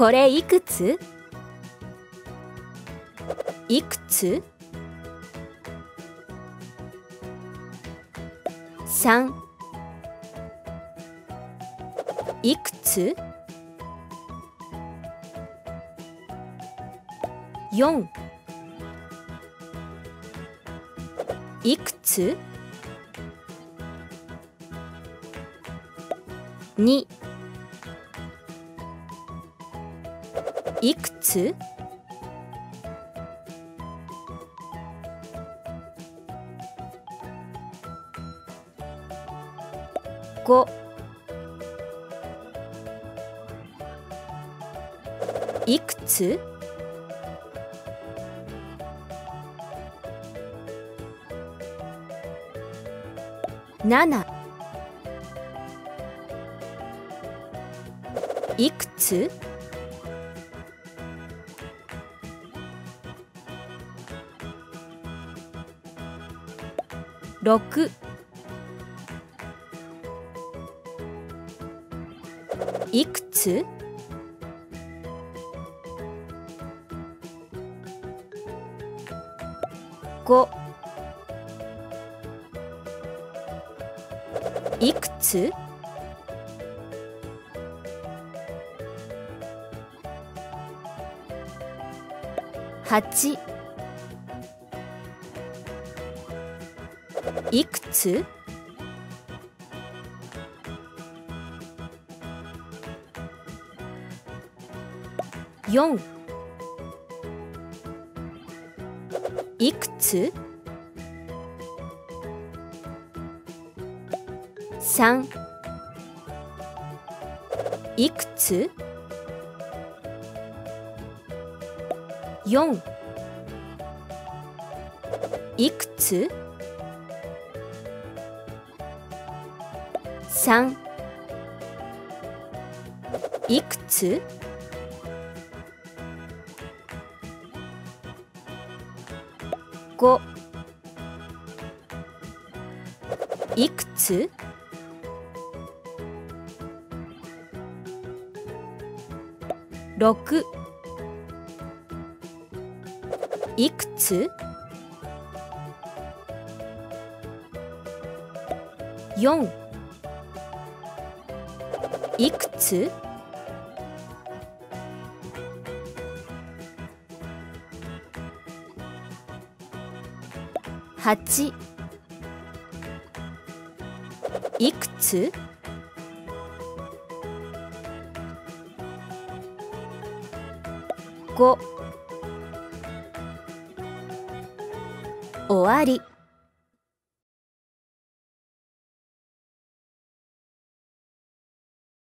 これいくつ？いくつ？3いくつ？4いくつ？2いくつ？5いくつ？7いくつ？6いくつ？いくつ？8いくつ？4いくつ？3いくつ？4いくつ？3いくつ？5いくつ？6いくつ？4いくつ？8いくつ？5終わり。